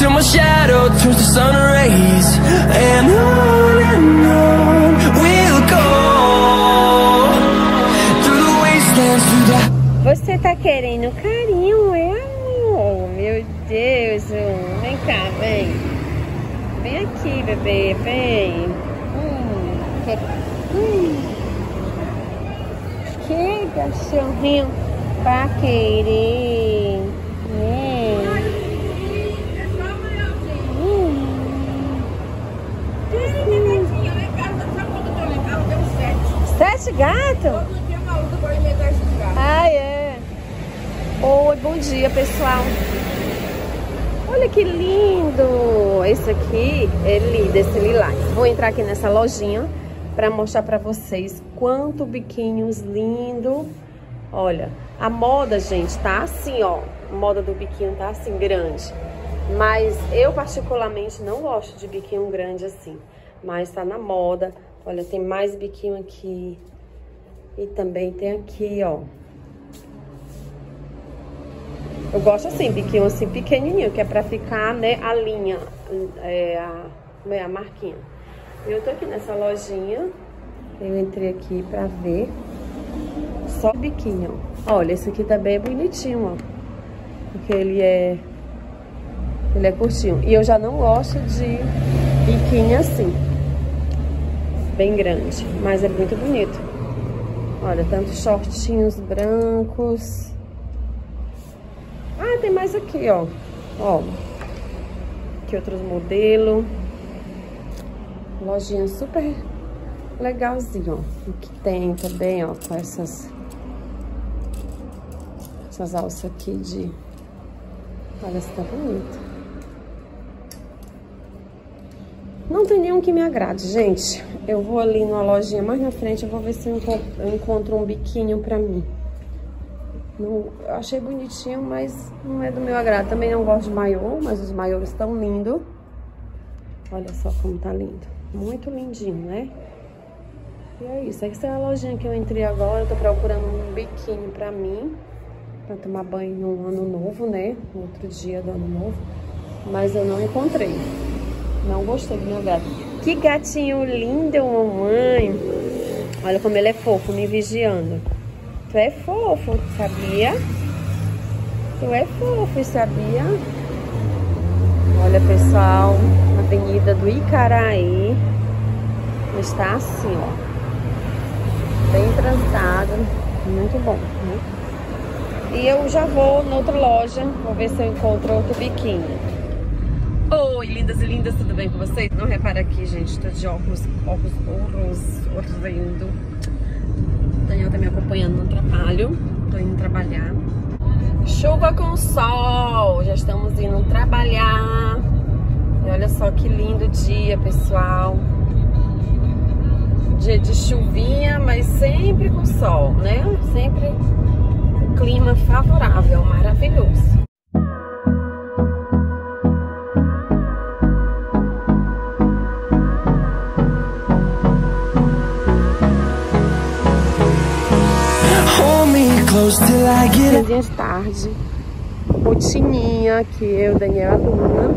till my shadow turns to sun rays. And on we'll go, through the wastelands, through the... Você tá querendo carinho, é? Oh, meu Deus. Vem cá, vem. Vem aqui, bebê, vem. Que cachorrinho pra querer. Sete gatos? Todo dia maluco vai alimentar esses gatos. Ah, é. Oi, bom dia, pessoal. Olha que lindo. Esse aqui é lindo, esse lilás. Vou entrar aqui nessa lojinha para mostrar para vocês quanto biquinhos lindo. Olha, a moda, gente, tá assim, ó. A moda do biquinho tá assim, grande. Mas eu, particularmente, não gosto de biquinho grande assim. Mas tá na moda. Olha, tem mais biquinho aqui. E também tem aqui, ó. Eu gosto assim, biquinho assim pequenininho, que é pra ficar, né, a linha, a marquinha. Eu tô aqui nessa lojinha. Eu entrei aqui pra ver. Só biquinho, ó. Olha, esse aqui também é bonitinho, ó. Porque ele é curtinho. E eu já não gosto de biquinho assim, bem grande, mas é muito bonito. Olha, tantos shortinhos brancos. Ah, tem mais aqui, ó. Ó, que outros modelos. Lojinha super legalzinho, ó. O que tem também, ó, com essas alças aqui de... Olha, se tá bonito. Não tem nenhum que me agrade, gente. Eu vou ali numa lojinha mais na frente, eu vou ver se eu encontro um biquinho pra mim. Não, eu achei bonitinho, mas não é do meu agrado. Também não gosto de maiô, mas os maiôs estão lindos. Olha só como tá lindo. Muito lindinho, né? E é isso. Essa é a lojinha que eu entrei agora. Eu tô procurando um biquinho pra mim, pra tomar banho no ano novo, né? No outro dia do ano novo. Mas eu não encontrei. Não gostei do meu gato. Que gatinho lindo, mamãe. Olha como ele é fofo, me vigiando. Tu é fofo, sabia? Tu é fofo, sabia? Olha, pessoal, a avenida do Icaraí está assim, ó. Bem transitado. Muito bom, né? E eu já vou na outra loja, vou ver se eu encontro outro biquinho. Oi, lindas e lindas, tudo bem com vocês? Não repara aqui, gente, tô de óculos horrendo. O Daniel tá me acompanhando no trabalho, tô indo trabalhar. Chuva com sol, já estamos indo trabalhar. E olha só que lindo dia, pessoal. Dia de chuvinha, mas sempre com sol, né? Sempre um clima favorável, maravilhoso. Dia de tarde, rotininha, que eu, Daniel, a Luna,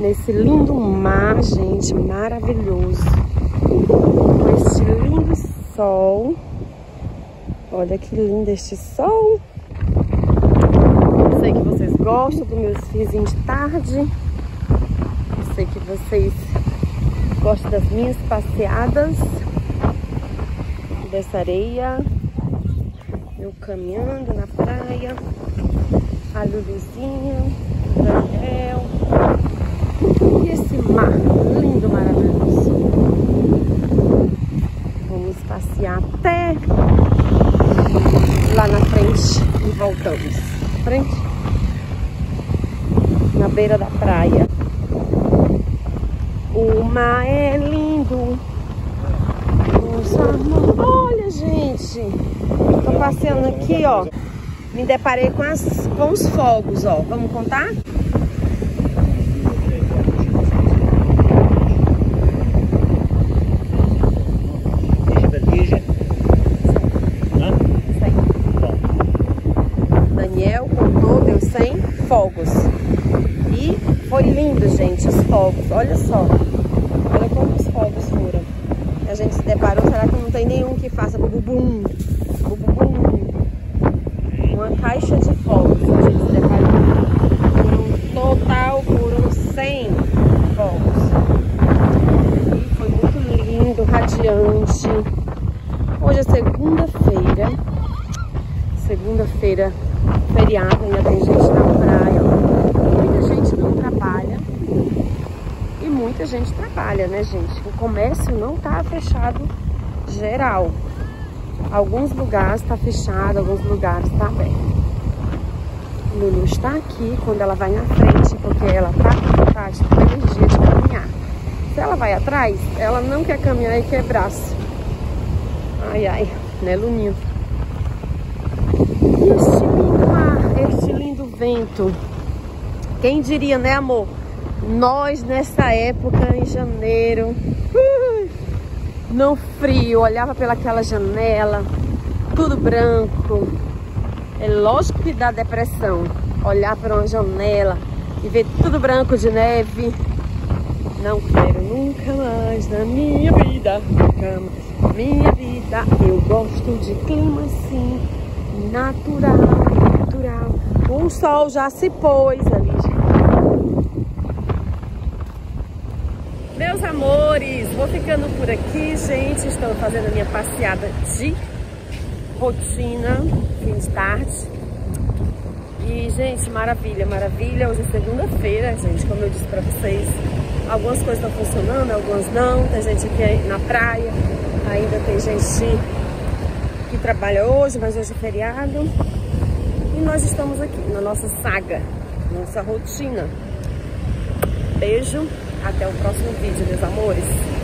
nesse lindo mar, gente, maravilhoso, com este lindo sol. Olha que lindo este sol. Eu sei que vocês gostam dos meus risinhos de tarde, eu sei que vocês gostam das minhas passeadas, dessa areia. Eu caminhando na praia, a Luluzinha, o Daniel, e esse mar lindo, maravilhoso. Vamos passear até lá na frente e voltamos. Frente, na beira da praia. O mar é lindo. Nossa, olha, gente. Tô passeando aqui, ó. Me deparei com os fogos, ó. Vamos contar? Daniel contou, deu 100 fogos. E foi lindo, gente, os fogos. Olha só. Olha como os fogos foram. A gente se deparou. Será que não tem nenhum que faça bububum? Bububum. Uma caixa de fogos. A gente se deparou. No total foram 100 fogos. E foi muito lindo, radiante. Hoje é segunda-feira. Segunda-feira. Feriado, ainda tem gente na praia, muita gente não trabalha e muita gente trabalha, né, gente? O comércio não tá fechado geral, alguns lugares tá fechado, alguns lugares tá aberto. Lulu está aqui quando ela vai na frente, porque ela tá com vontade, com energia de caminhar. Se ela vai atrás, ela não quer caminhar e quebrar-se. Ai, ai, né, Luninho? E este lindo mar, este lindo vento. Quem diria, né, amor? Nós, nessa época, em janeiro, no frio, olhava pelaquela janela, tudo branco. É lógico que dá depressão, olhar para uma janela e ver tudo branco de neve. Não quero nunca mais na minha vida, na minha vida. Eu gosto de clima assim. Natural, natural. O sol já se pôs ali. Meus amores, vou ficando por aqui, gente. Estou fazendo a minha passeada de rotina, fim de tarde. E, gente, maravilha, maravilha. Hoje é segunda-feira, gente, como eu disse pra vocês. Algumas coisas estão funcionando, algumas não. Tem gente aqui na praia, ainda tem gente que trabalha hoje, mas hoje é feriado. E nós estamos aqui na nossa saga, nossa rotina. Beijo, até o próximo vídeo, meus amores.